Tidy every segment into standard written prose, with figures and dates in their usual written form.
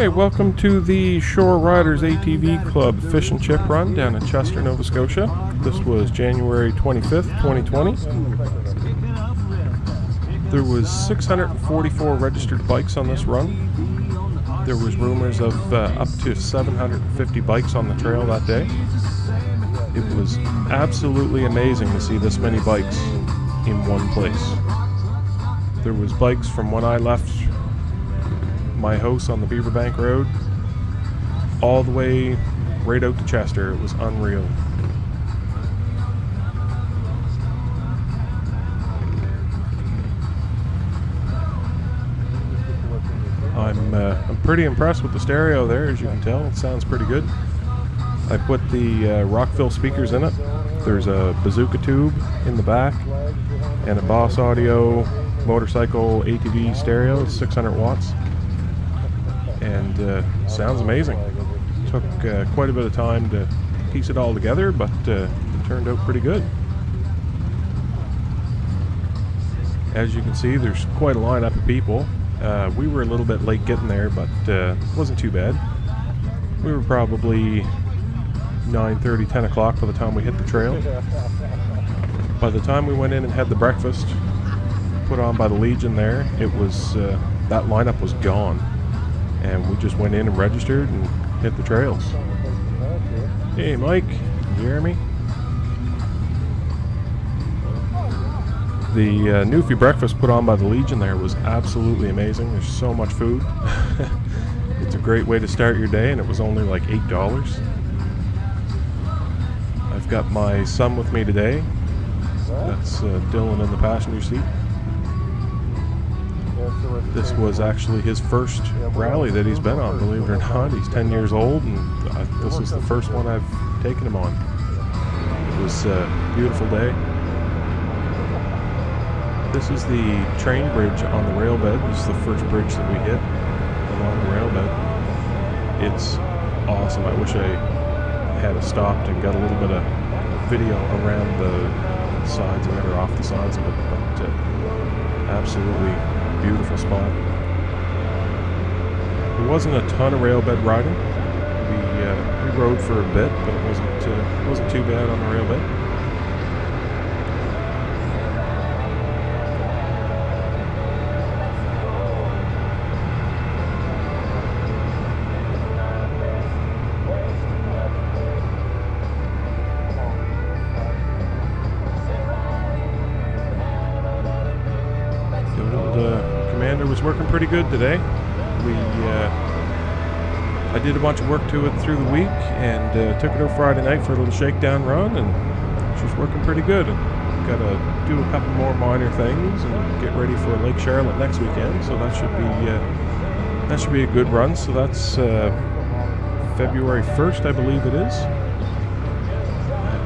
Hey, welcome to the Shore Riders ATV Club Fish and Chip Run down in Chester, Nova Scotia. This was January 25th, 2020. There was 644 registered bikes on this run. There was rumors of up to 750 bikes on the trail that day. It was absolutely amazing to see this many bikes in one place. There was bikes from when I left my house on the Beaver Bank Road all the way right out to Chester. It was unreal. I'm pretty impressed with the stereo there, as you can tell. It sounds pretty good. I put the Rockville speakers in it. There's a bazooka tube in the back and a Boss Audio motorcycle ATV stereo. It's 600 watts. And sounds amazing. Took quite a bit of time to piece it all together, but it turned out pretty good. As you can see, there's quite a lineup of people. We were a little bit late getting there, but it wasn't too bad. We were probably 9:30, 10 o'clock by the time we hit the trail. By the time we went in and had the breakfast put on by the Legion there, it was that lineup was gone. And we just went in and registered and hit the trails. Hey, Mike, Jeremy. The Newfie breakfast put on by the Legion there was absolutely amazing. There's so much food. It's a great way to start your day, and it was only like $8. I've got my son with me today. That's Dylan in the passenger seat. This was actually his first rally that he's been on, believe it or not. He's 10 years old, and this is the first one I've taken him on. It was a beautiful day. This is the train bridge on the rail bed. This is the first bridge that we hit along the rail bed. It's awesome. I wish I had stopped and got a little bit of video around the sides of it, or off the sides of it, but absolutely beautiful spot. There wasn't a ton of rail bed riding. We rode for a bit, but it wasn't too bad on the rail bed. Commander was working pretty good today. I did a bunch of work to it through the week, and took it over Friday night for a little shakedown run, and she's working pretty good. And got to do a couple more minor things and get ready for Lake Charlotte next weekend. So that should be a good run. So that's February 1st, I believe it is,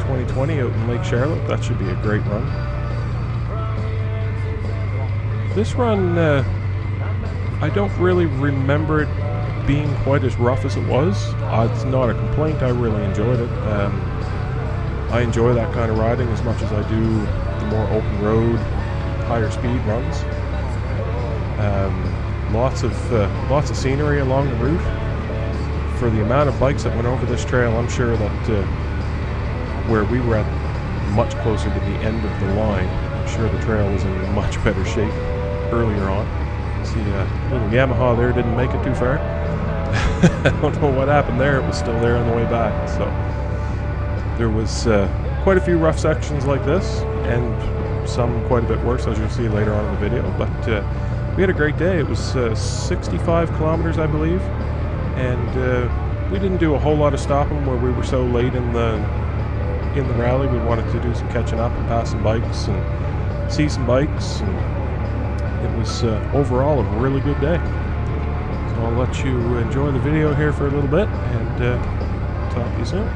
2020, out in Lake Charlotte. That should be a great run. This run, I don't really remember it being quite as rough as it was. It's not a complaint. I really enjoyed it. I enjoy that kind of riding as much as I do the more open road, higher speed runs. Lots of scenery along the route. For the amount of bikes that went over this trail, I'm sure that where we were at, much closer to the end of the line, I'm sure the trail was in much better shape earlier on. See, little Yamaha there didn't make it too far. I don't know what happened there. It was still there on the way back. So there was quite a few rough sections like this, and some quite a bit worse, as you'll see later on in the video. But we had a great day. It was 65 kilometers, I believe, and we didn't do a whole lot of stopping where we were so late in the rally. We wanted to do some catching up and pass some bikes and see some bikes, and it was overall a really good day. So I'll let you enjoy the video here for a little bit, and talk to you soon.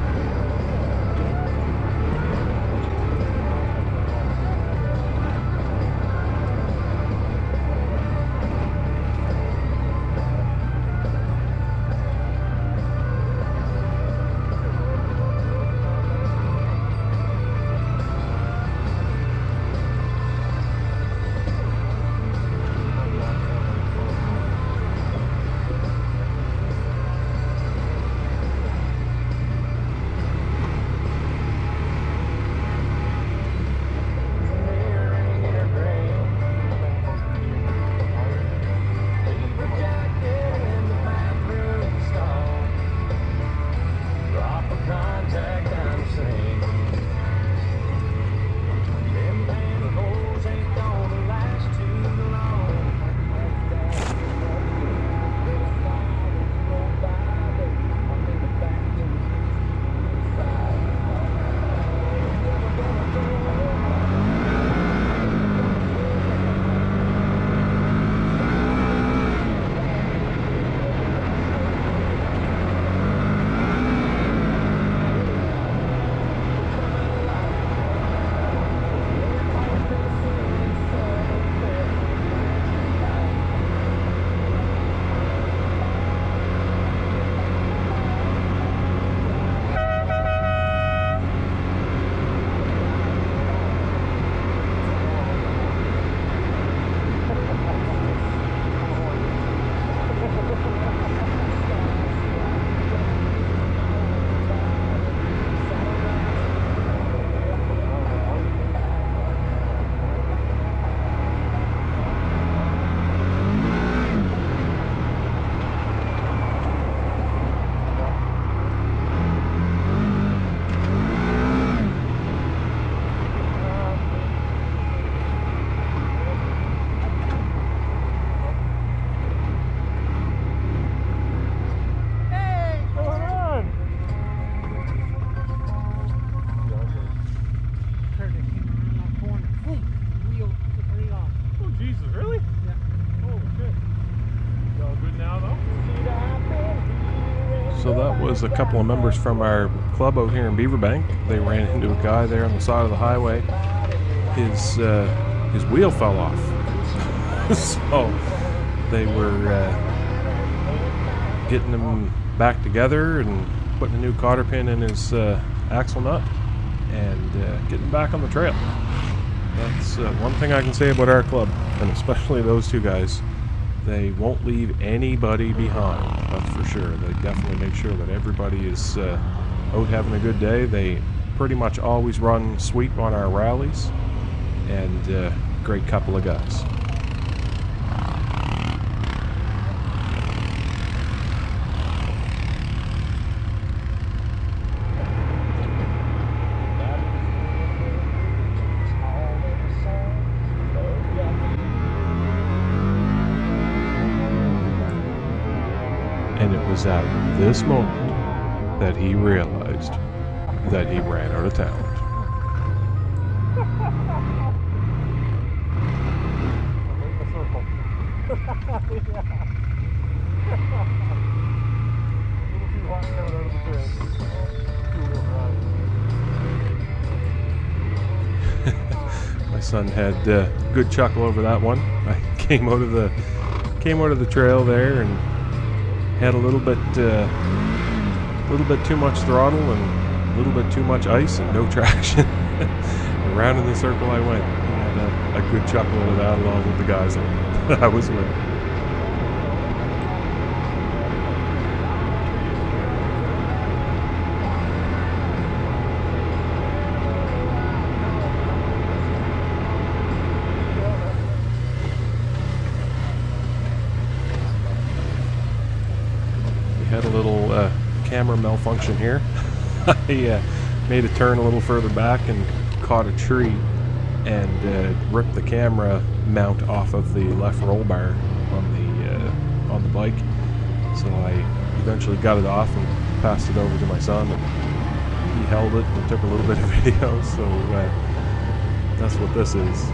was a couple of members from our club over here in Beaver Bank. They ran into a guy there on the side of the highway. His wheel fell off. So they were getting him back together and putting a new cotter pin in his axle nut and getting back on the trail. That's one thing I can say about our club, and especially those two guys. They won't leave anybody behind, that's for sure. They definitely make sure that everybody is out having a good day. They pretty much always run sweep on our rallies, and great couple of guys. At this moment that he realized that he ran out of talent. My son had a good chuckle over that one. I came out of the trail there and had a little bit too much throttle and a little bit too much ice and no traction. Around in the circle I went. And had a good chuckle over that along with the guys that I was with. Malfunction here. I made a turn a little further back and caught a tree and ripped the camera mount off of the left roll bar on the bike. So I eventually got it off and passed it over to my son, and he held it and took a little bit of video. So that's what this is.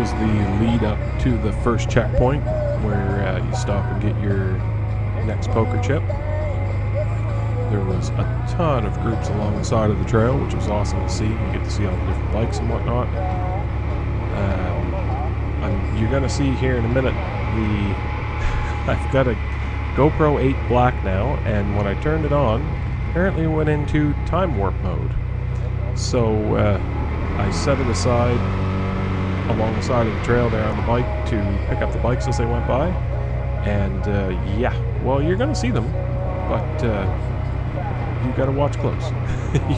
was the lead up to the first checkpoint where you stop and get your next poker chip. There was a ton of groups along the side of the trail, which was awesome to see. You get to see all the different bikes and whatnot. You're going to see here in a minute the... I've got a GoPro 8 black now, and when I turned it on, apparently went into time warp mode. So I set it aside along the side of the trail there on the bike to pick up the bikes as they went by. And yeah, well, you're going to see them, but... you gotta watch close.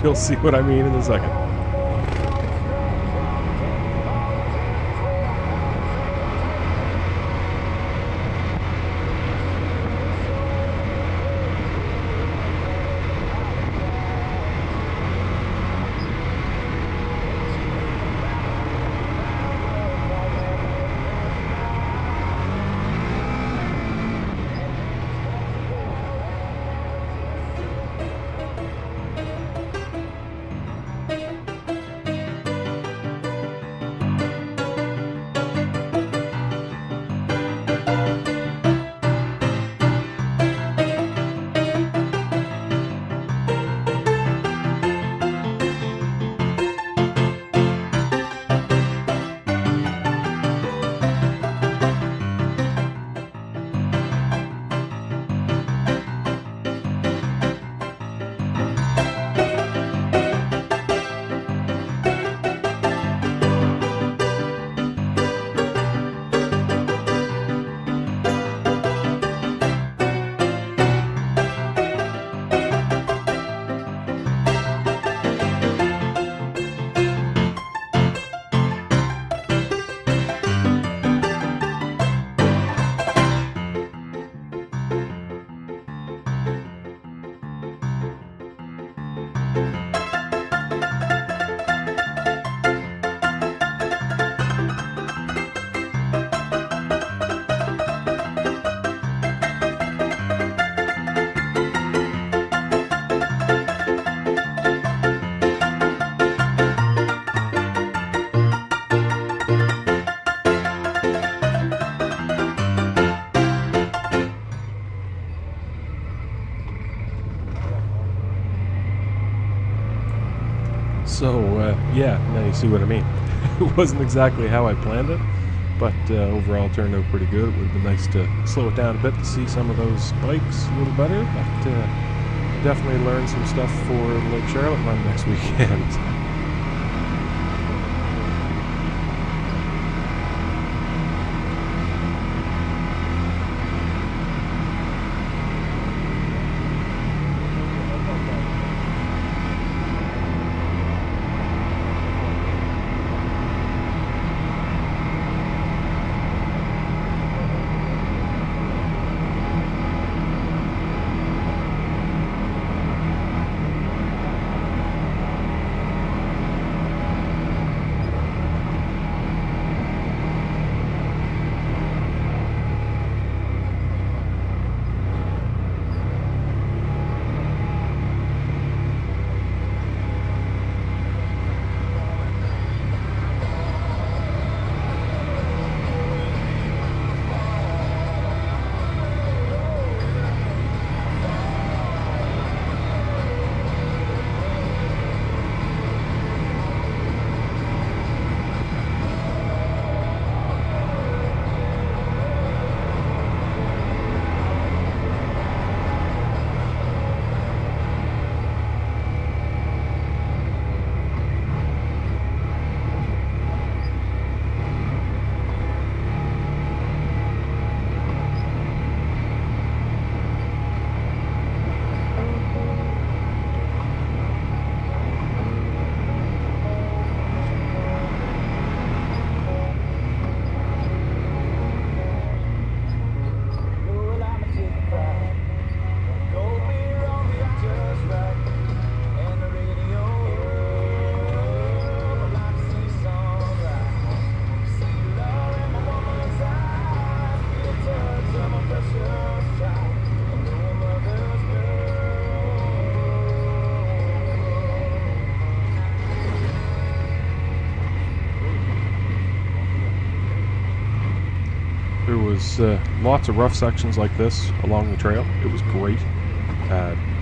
You'll see what I mean in a second. So, yeah, now you see what I mean. It wasn't exactly how I planned it, but overall turned out pretty good. It would have been nice to slow it down a bit to see some of those bikes a little better, but definitely learn some stuff for Lake Charlotte run next weekend. was lots of rough sections like this along the trail. It was great.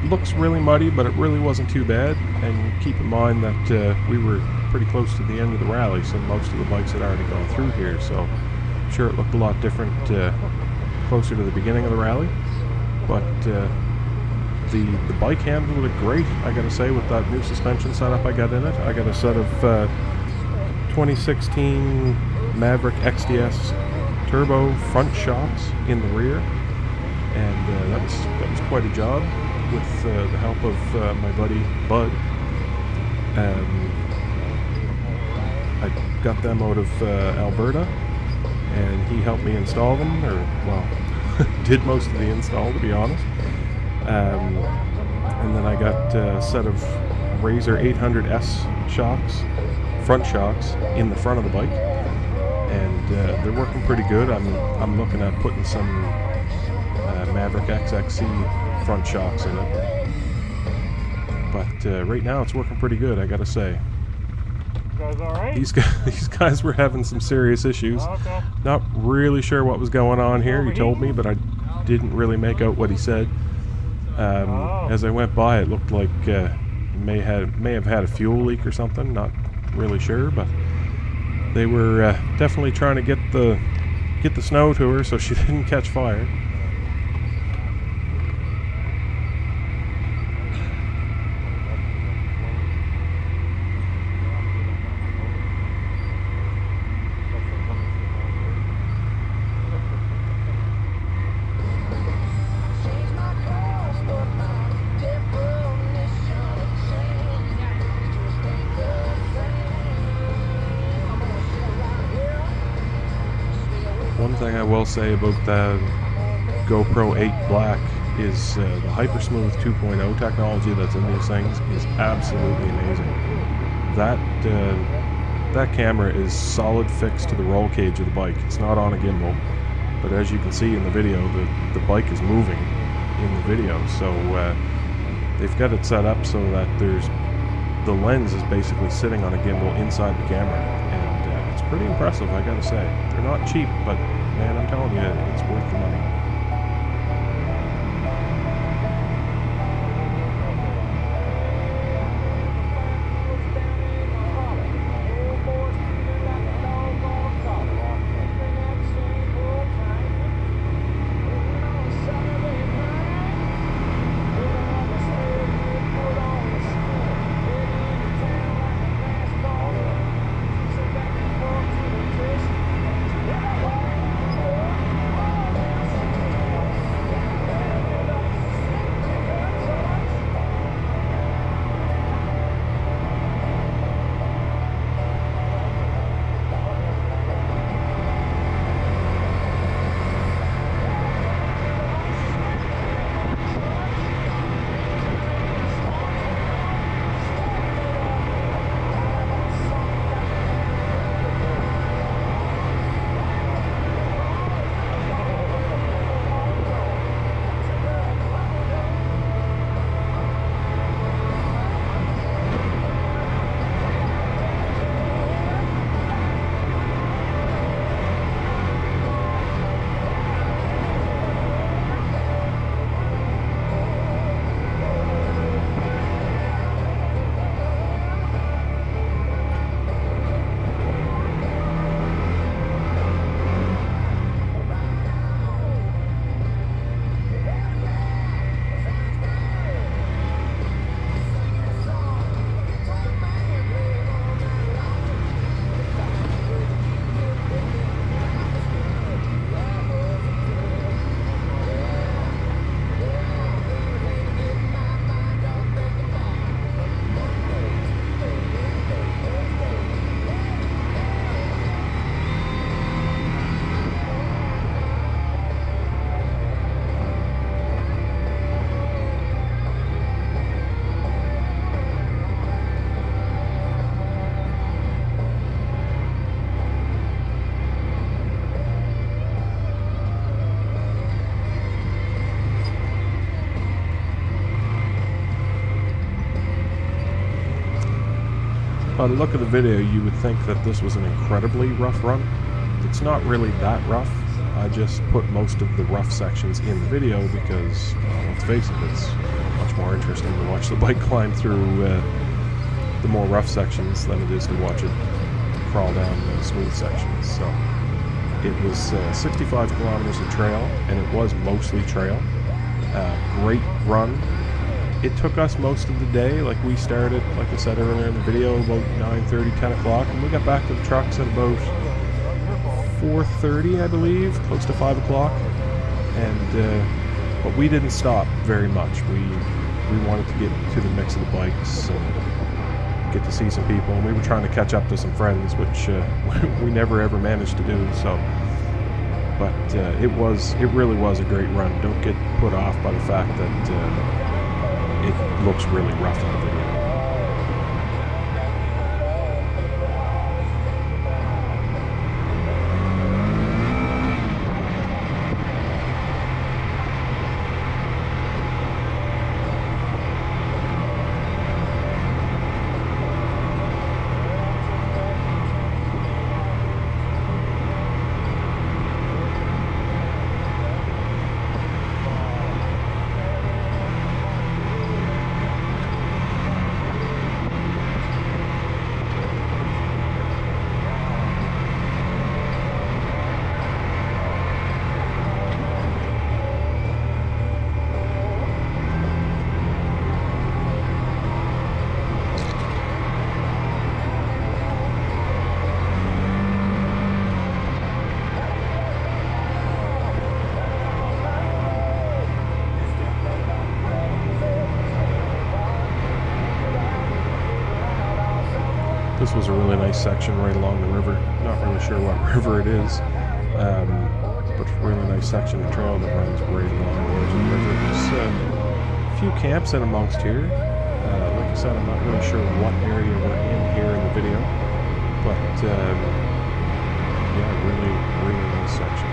Looks really muddy, but it really wasn't too bad. And keep in mind that we were pretty close to the end of the rally, so most of the bikes had already gone through here, so I'm sure it looked a lot different closer to the beginning of the rally. But the bike handled it great, I gotta say, with that new suspension setup I got in it. I got a set of 2016 Maverick XDS turbo front shocks in the rear, and that was quite a job with the help of my buddy Bud. I got them out of Alberta, and he helped me install them, or well, did most of the install, to be honest. And then I got a set of Razor 800s shocks, front shocks, in the front of the bike, and they're working pretty good. I'm looking at putting some Maverick XXC front shocks in it, but right now it's working pretty good, I gotta say. You guys all right? These guys were having some serious issues. Oh, okay. Not really sure what was going on here. He told me, but I didn't really make out what he said. As I went by, it looked like may have had a fuel leak or something. Not really sure, but they were definitely trying to get the snow to her so she didn't catch fire. One thing I will say about the GoPro 8 black is the HyperSmooth 2.0 technology that's in these things is absolutely amazing. That camera is solid fixed to the roll cage of the bike. It's not on a gimbal, but as you can see in the video, the bike is moving in the video. So they've got it set up so that the lens is basically sitting on a gimbal inside the camera. And it's pretty impressive, I gotta say. They're not cheap, but man, I'm telling you, it's worth the money. By the look of the video, you would think that this was an incredibly rough run. It's not really that rough. I just put most of the rough sections in the video because, let's face it, it's much more interesting to watch the bike climb through the more rough sections than it is to watch it crawl down the smooth sections. So it was 65 kilometers of trail, and it was mostly trail. Great run. It took us most of the day. Like, we started, like I said earlier in the video, about 9:30, 10 o'clock, and we got back to the trucks at about 4:30, I believe, close to 5 o'clock. And but we didn't stop very much. We wanted to get to the mix of the bikes and get to see some people. And we were trying to catch up to some friends, which we never ever managed to do. So, but it really was a great run. Don't get put off by the fact that. It looks really rough in the video. This was a really nice section right along the river. Not really sure what river it is, but a really nice section of trail that runs right along the edge of the river. There's a few camps in amongst here. Like I said, I'm not really sure what area we're in here in the video, but yeah, really nice section.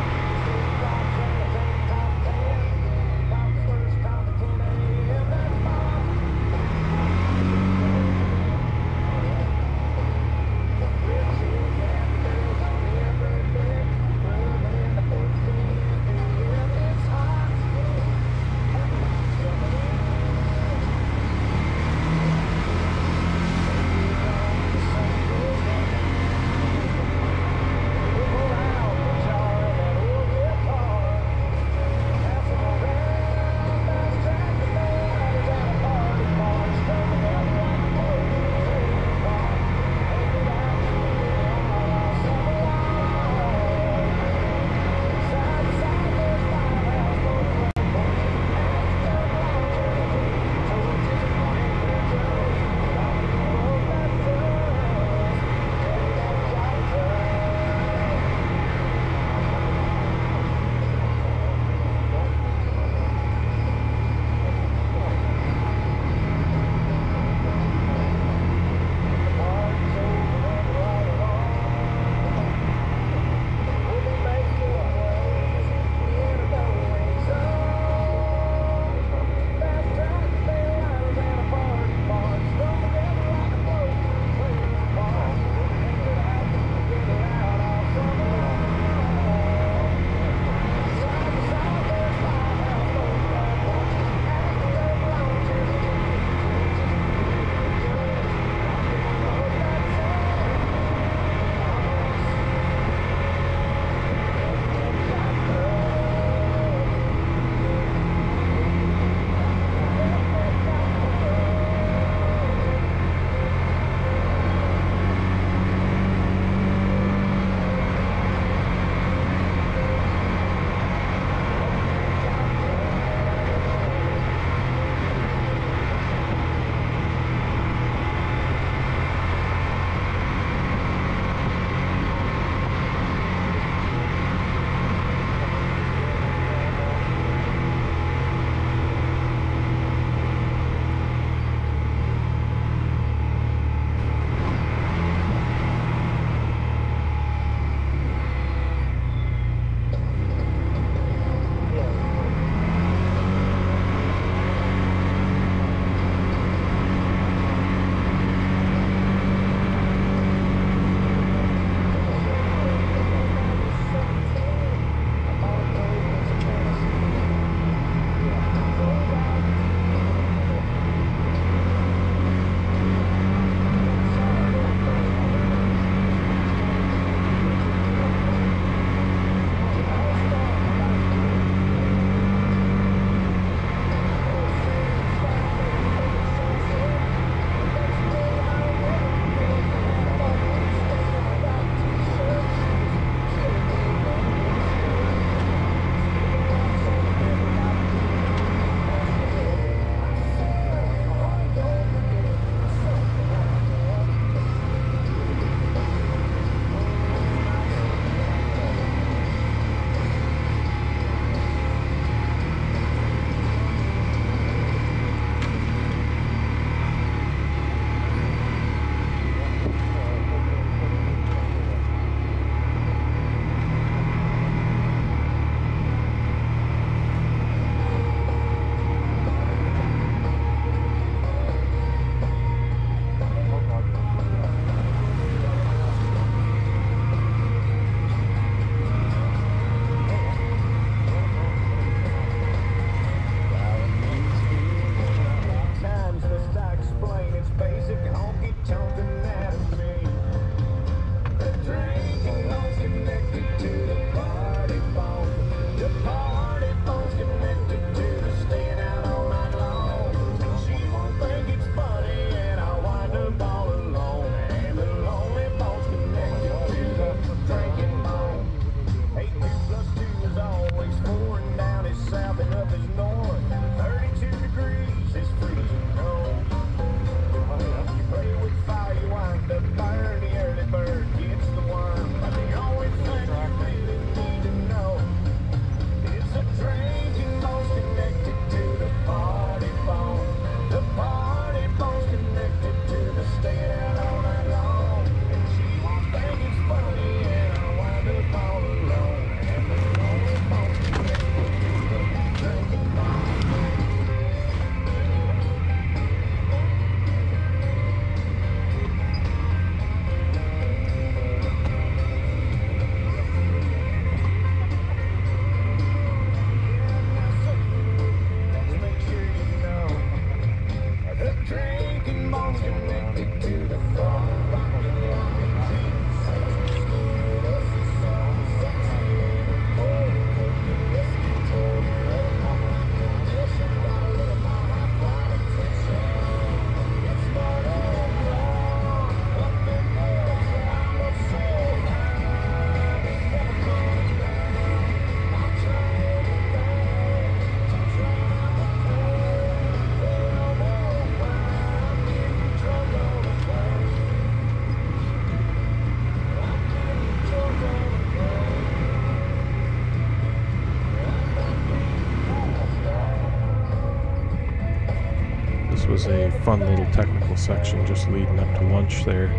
was a fun little technical section just leading up to lunch there.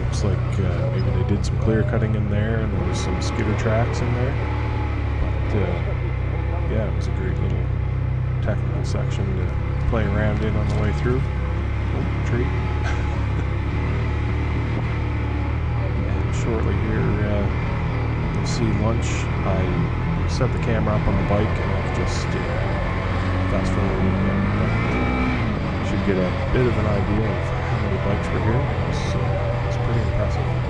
Looks like maybe they did some clear cutting in there, and there was some skidder tracks in there. But yeah, it was a great little technical section to play around in on the way through. Little treat. And shortly here, you'll see lunch. I set the camera up on the bike, and I've just fast forward a little bit. But you should get a bit of an idea of how many bikes were here. So it's pretty impressive.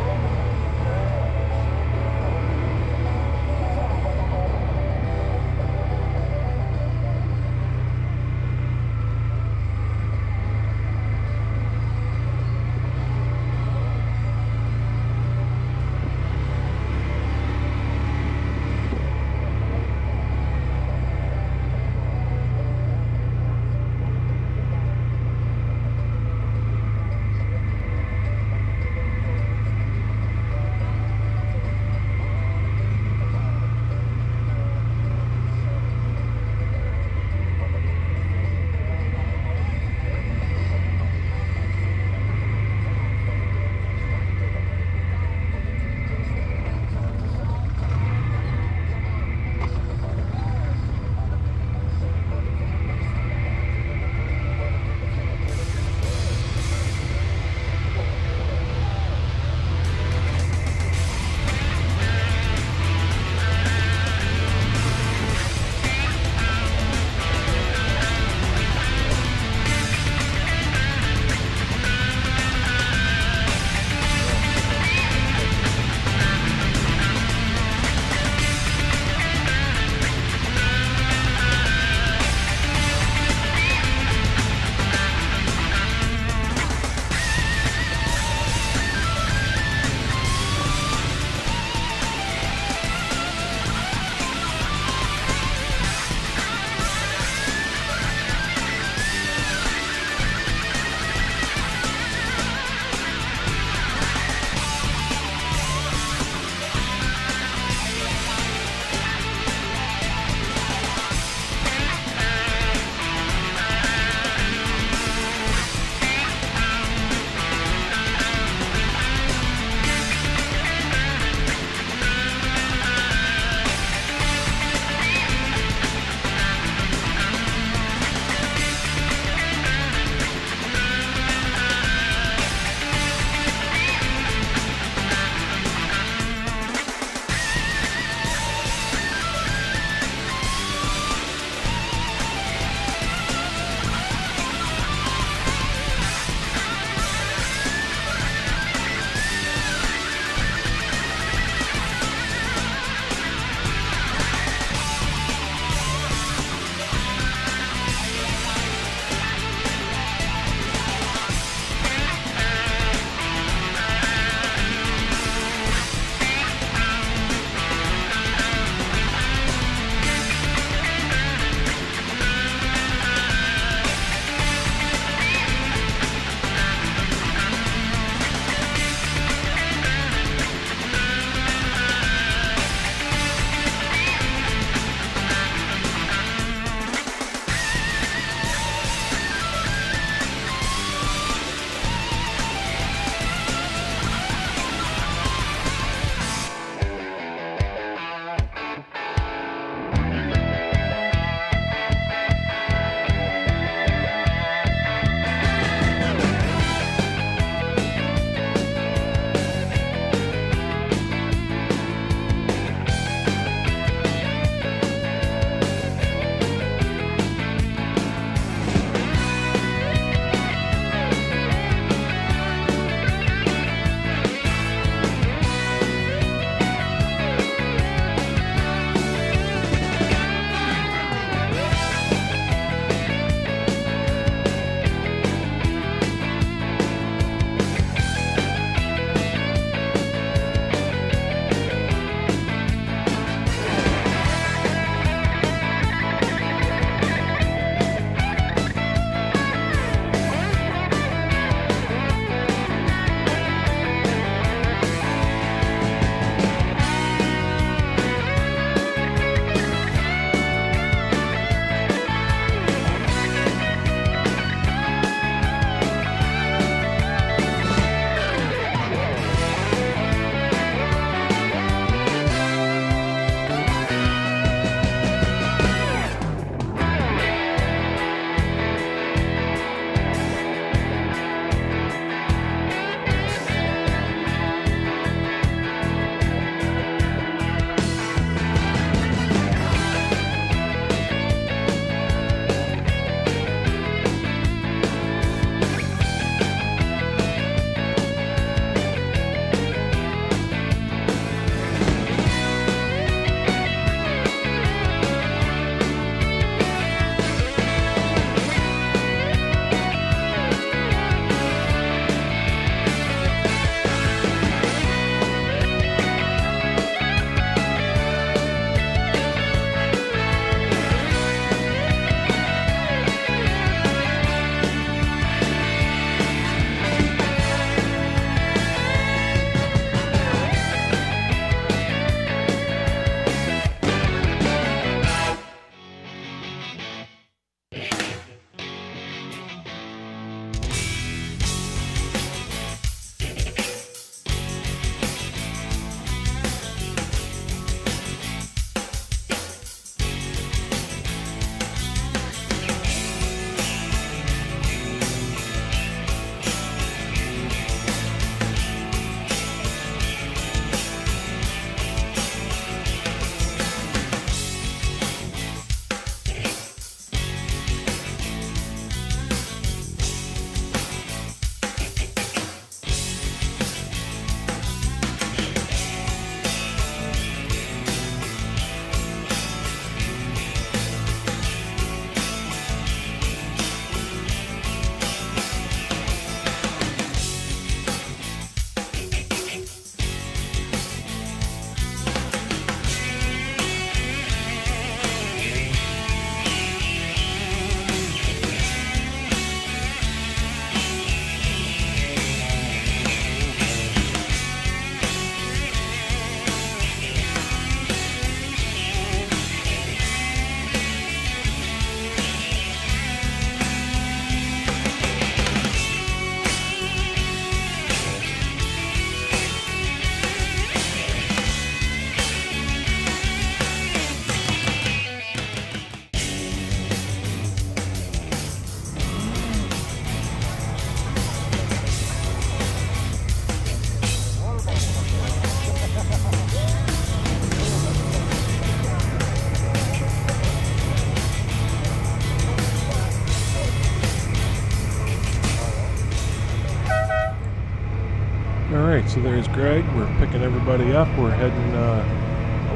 Alright, so there's Greg. We're picking everybody up. We're heading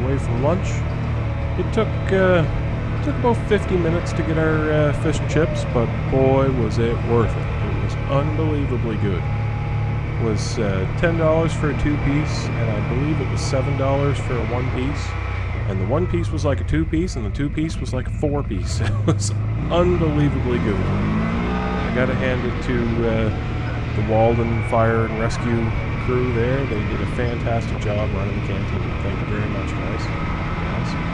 away from lunch. It took about 50 minutes to get our fish and chips, but boy was it worth it. It was unbelievably good. It was $10 for a two-piece, and I believe it was $7 for a one-piece. And the one-piece was like a two-piece, and the two-piece was like a four-piece. It was unbelievably good. I gotta hand it to the Walden Fire and Rescue crew there. They did a fantastic job running the canteen. Thank you very much, guys. Awesome.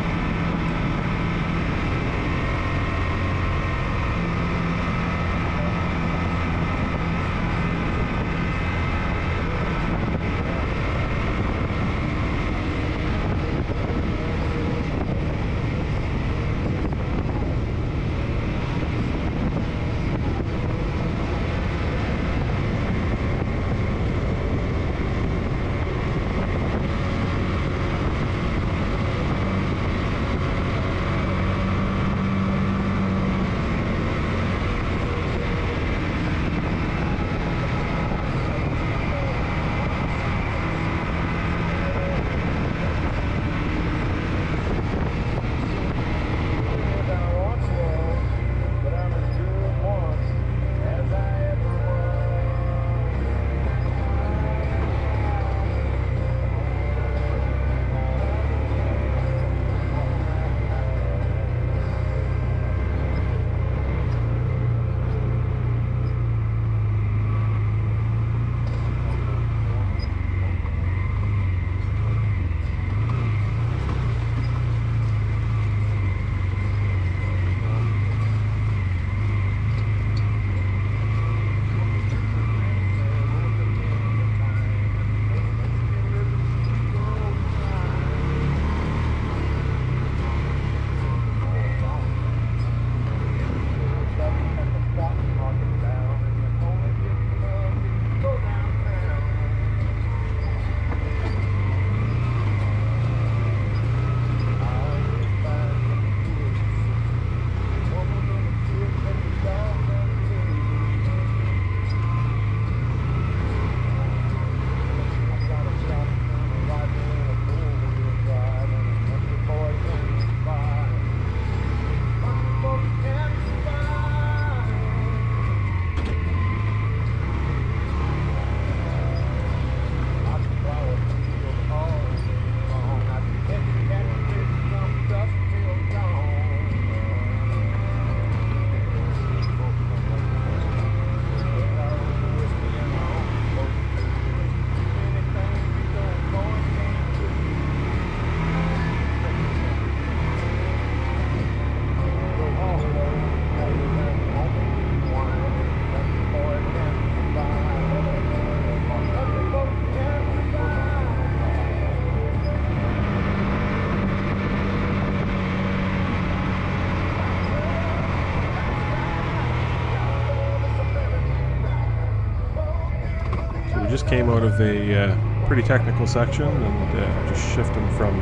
Came out of a pretty technical section and just shifting from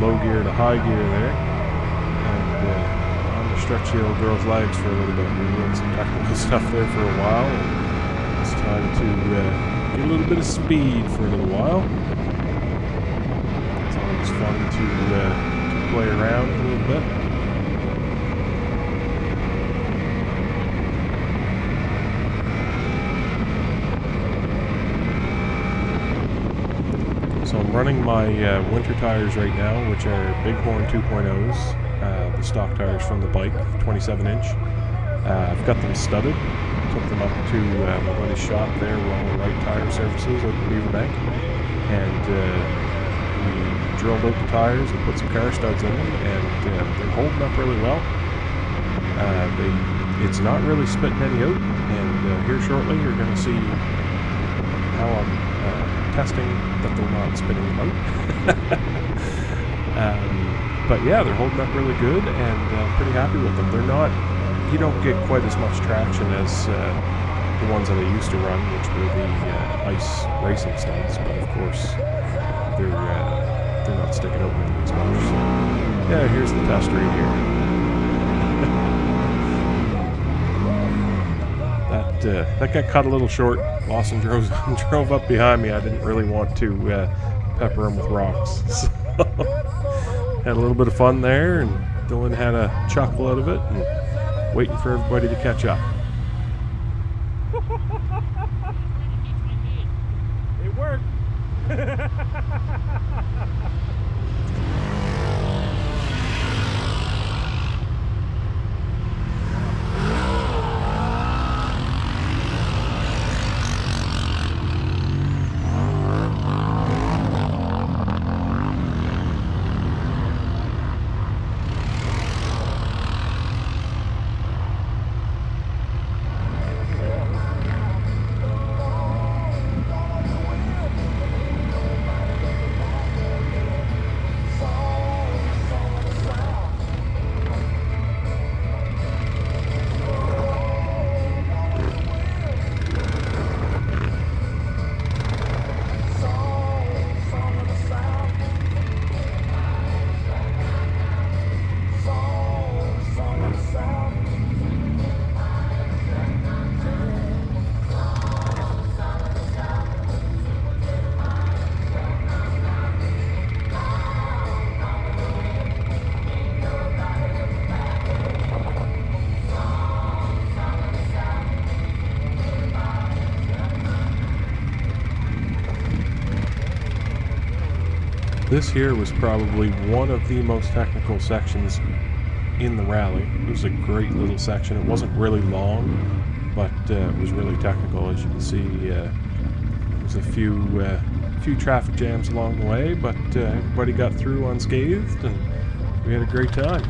low gear to high gear there, and I'm gonna stretch the old girl's legs for a little bit. We were doing some technical stuff there for a while, and it's time to get a little bit of speed for a little while. It's always fun to play around a little bit. Running my winter tires right now, which are Bighorn 2.0s, the stock tires from the bike, 27-inch. I've got them studded, took them up to my buddy's shop there, Royal Wright Tire Services out in Beaver Bank, and we drilled out the tires and put some car studs in them, and they're holding up really well. It's not really spitting any out, and here shortly you're going to see how I'm testing that they're not spinning out. But yeah, they're holding up really good, and I'm pretty happy with them. They're not, you don't get quite as much traction as the ones that I used to run, which were the ice racing stunts, but of course they're not sticking out with them as much. So yeah, here's the test right here. That that got cut a little short. Lawson drove up behind me. I didn't really want to pepper him with rocks. So had a little bit of fun there, and Dylan had a chuckle out of it, and waiting for everybody to catch up. It worked. This here was probably one of the most technical sections in the rally. It was a great little section. It wasn't really long, but it was really technical. As you can see, there was a few traffic jams along the way, but everybody got through unscathed, and we had a great time.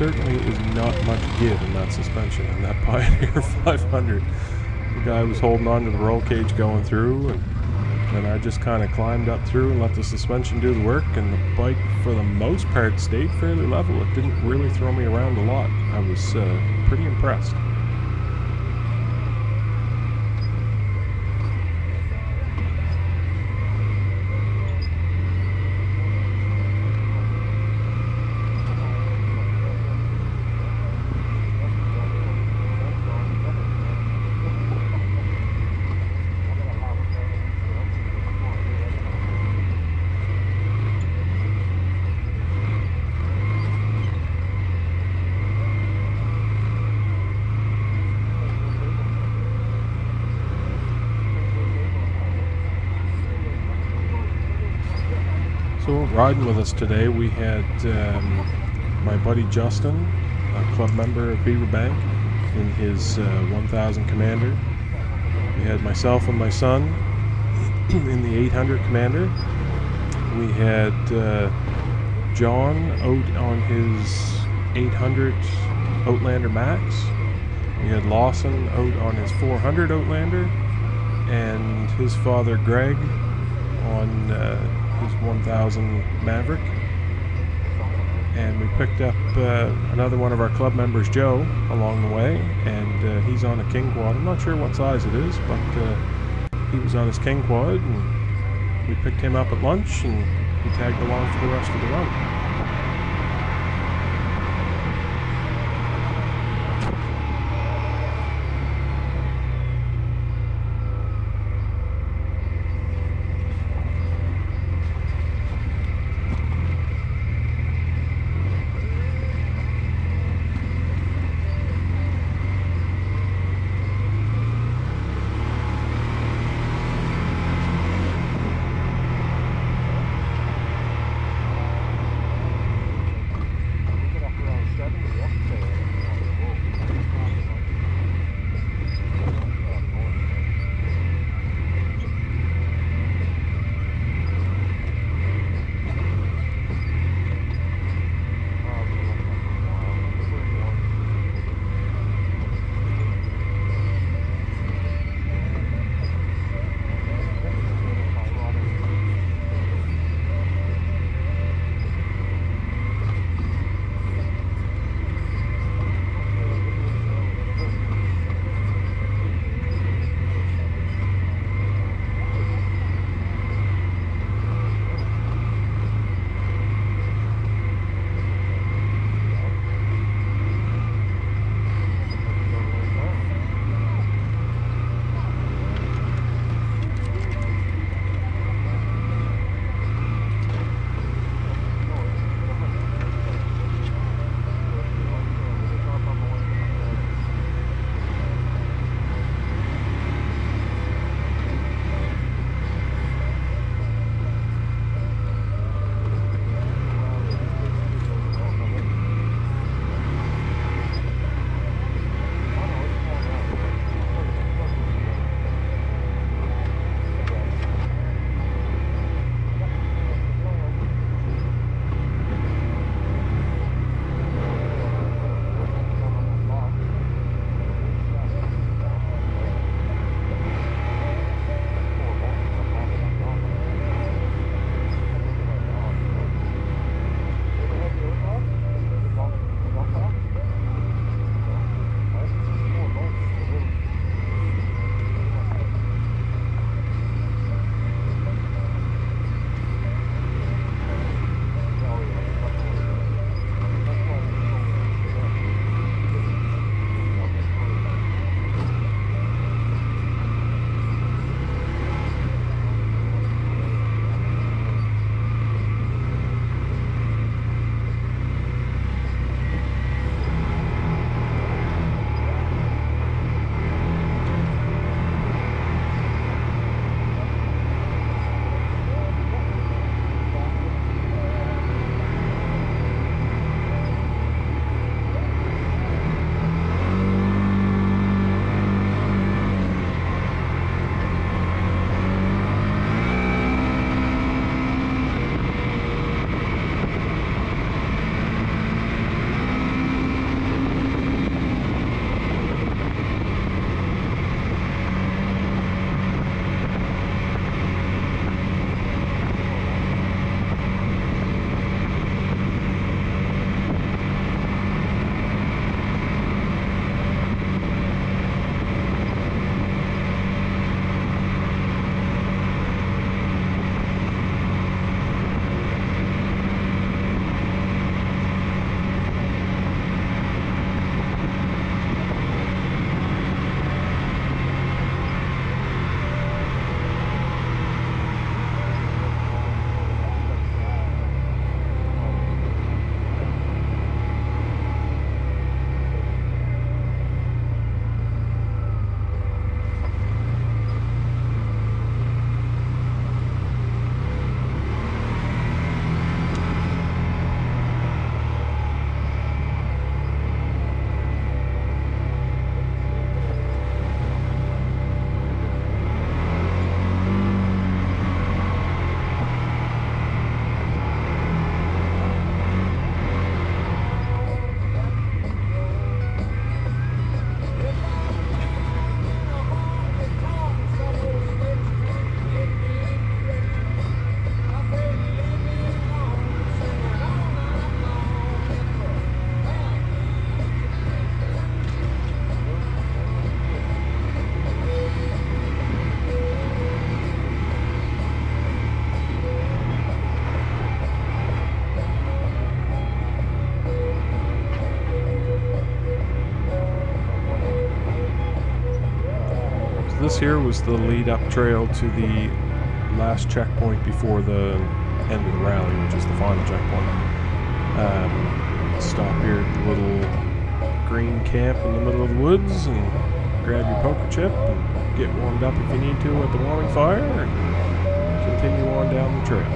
Certainly it was not much give in that suspension in that Pioneer 500. The guy was holding on to the roll cage going through, and then I just kind of climbed up through and let the suspension do the work, and the bike for the most part stayed fairly level. It didn't really throw me around a lot. I was pretty impressed. Riding with us today, we had my buddy Justin, a club member of Beaver Bank, in his 1000 Commander. We had myself and my son in the 800 Commander. We had John out on his 800 Outlander Max. We had Lawson out on his 400 Outlander, and his father Greg on his 1000 Maverick. And we picked up another one of our club members, Joe, along the way, and he's on a King Quad. I'm not sure what size it is, but he was on his King Quad, and we picked him up at lunch, and he tagged along for the rest of the run. this here was the lead-up trail to the last checkpoint before the end of the rally, which is the final checkpoint. Stop here at the little green camp in the middle of the woods and grab your poker chip and get warmed up if you need to at the warming fire and continue on down the trail.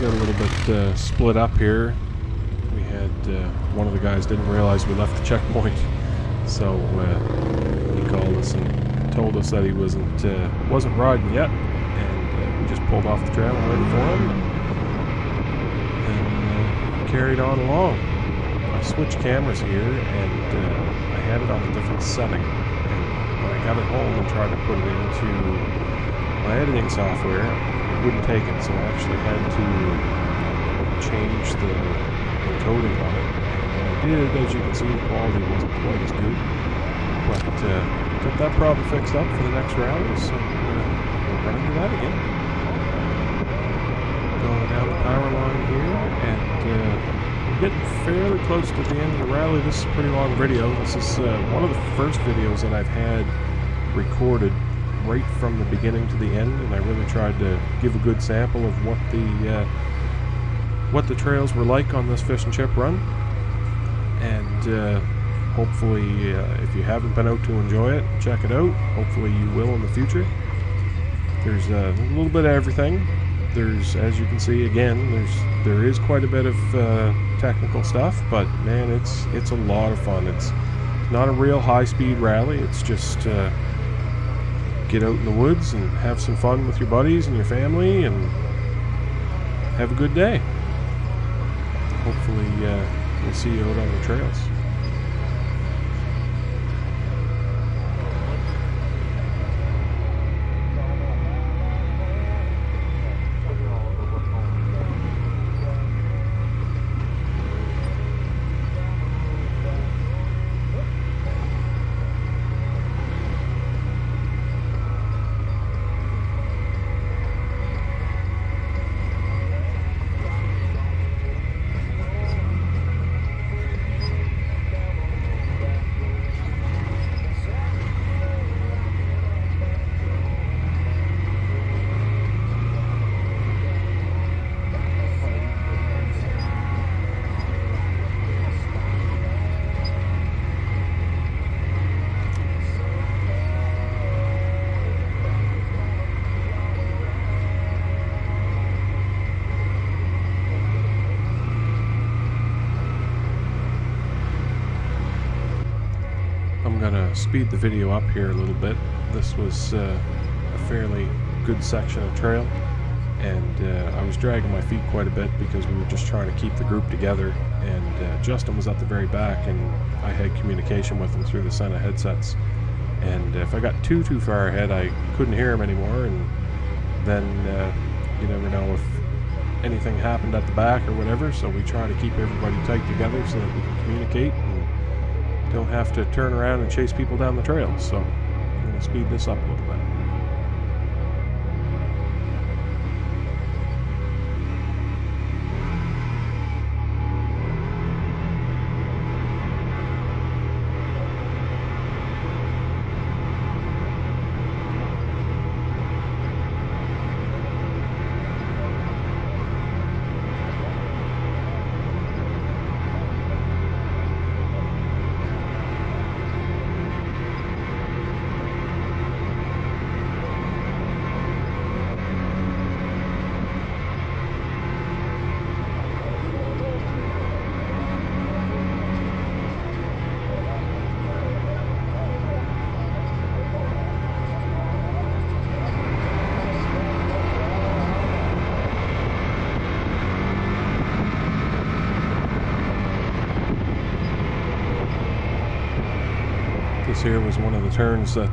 Got a little bit split up here. We had one of the guys didn't realize we left the checkpoint, so he called us and told us that he wasn't riding yet, and we just pulled off the trail and waited for him, and carried on along. I switched cameras here, and I had it on a different setting. And when I got it home and tried to put it into my editing software, wouldn't take it, so I actually had to change the encoding on it. And I did. As you can see, the quality wasn't quite as good, but got that problem fixed up for the next round, so we'll run into that again. Going down the power line here, and we're getting fairly close to the end of the rally. This is a pretty long video. This is one of the first videos that I've had recorded right from the beginning to the end, and I really tried to give a good sample of what the trails were like on this fish and chip run. And hopefully, if you haven't been out to enjoy it, check it out. Hopefully you will in the future. There's a little bit of everything. There's, as you can see again, there is quite a bit of technical stuff, but man, it's a lot of fun. It's not a real high-speed rally. It's just get out in the woods and have some fun with your buddies and your family and have a good day. Hopefully we'll see you out on the trails. speed the video up here a little bit. This was a fairly good section of trail, and I was dragging my feet quite a bit because we were just trying to keep the group together, and Justin was at the very back and I had communication with him through the Sena headsets, and if I got too far ahead I couldn't hear him anymore, and then you never know if anything happened at the back or whatever, so we try to keep everybody tight together so that we can communicate and don't have to turn around and chase people down the trail. So I'm going to speed this up a little bit. Here was one of the turns that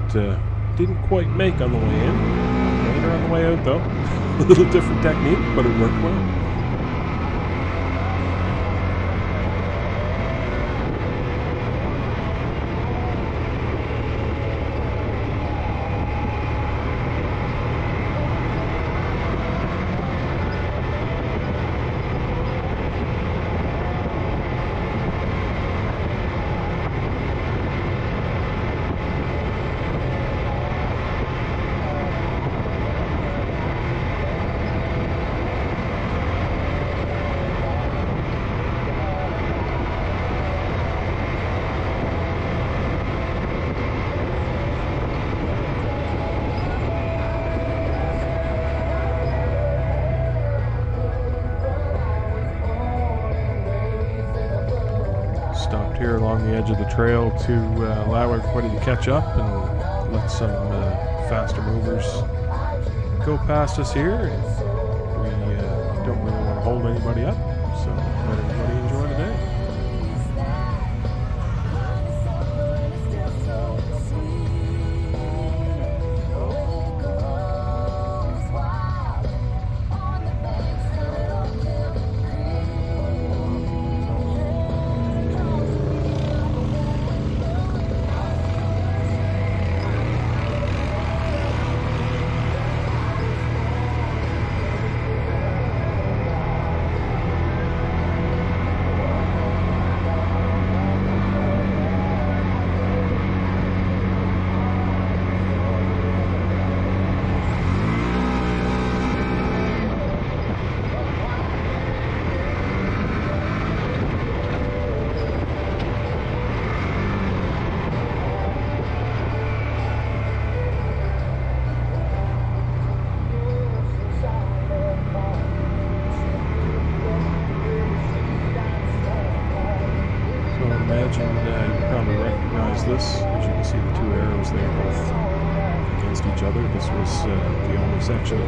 didn't quite make on the way in. Later on the way out though. A little different technique, but it worked well. Along the edge of the trail to allow everybody to catch up and let some faster movers go past us here. And we don't really want to hold anybody up, so let everybody enjoy the day.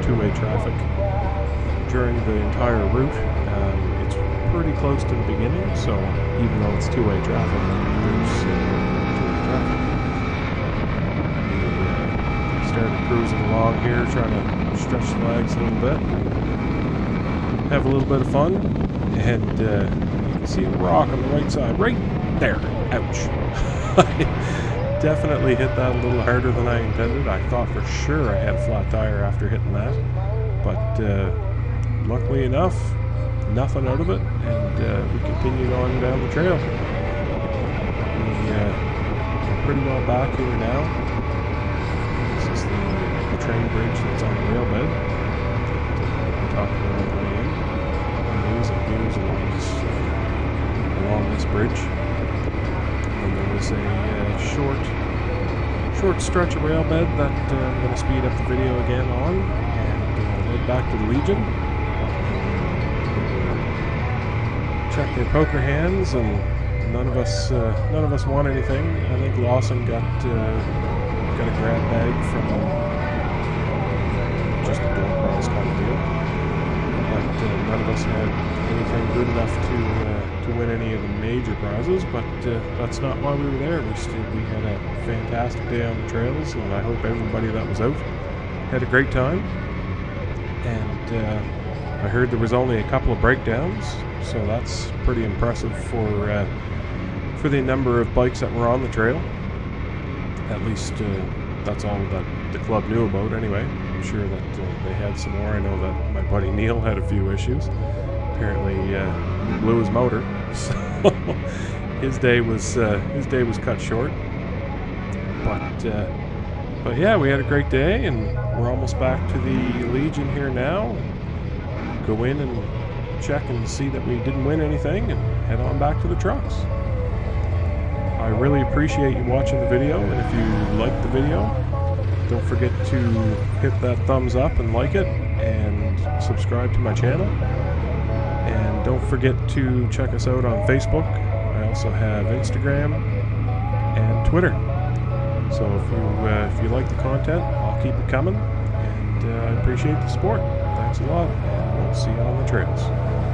Two-way traffic. There's two-way traffic. We started cruising along here, trying to stretch the legs a little bit, have a little bit of fun, and you can see a rock on the right side, right there. Ouch! I definitely hit that a little harder than I intended. I thought for sure I had a flat tire after hitting that, but luckily enough, nothing out of it, and we continued on down the trail. We're pretty well back here now. This is the train bridge that's on the rail bed. We talked about the way in. And along this bridge. And there was a short stretch of rail bed that I'm going to speed up the video again on, and head back to the Legion. Check their poker hands and None of us won anything. I think Lawson got a grab bag from just a door prize kind of deal. But none of us had anything good enough to win any of the major prizes. But that's not why we were there. We had a fantastic day on the trails, and I hope everybody that was out had a great time. And I heard there was only a couple of breakdowns, so that's pretty impressive for the number of bikes that were on the trail. At least that's all that the club knew about anyway. I'm sure that they had some more. I know that my buddy Neil had a few issues. Apparently he blew his motor, so his day was cut short. But yeah, we had a great day, and we're almost back to the Legion here now. Go in and check and see that we didn't win anything and head on back to the trucks. I really appreciate you watching the video, and if you like the video, don't forget to hit that thumbs up and like it, and subscribe to my channel. And don't forget to check us out on Facebook. I also have Instagram and Twitter. So if you like the content, I'll keep it coming, and I appreciate the support. Thanks a lot, and we'll see you on the trails.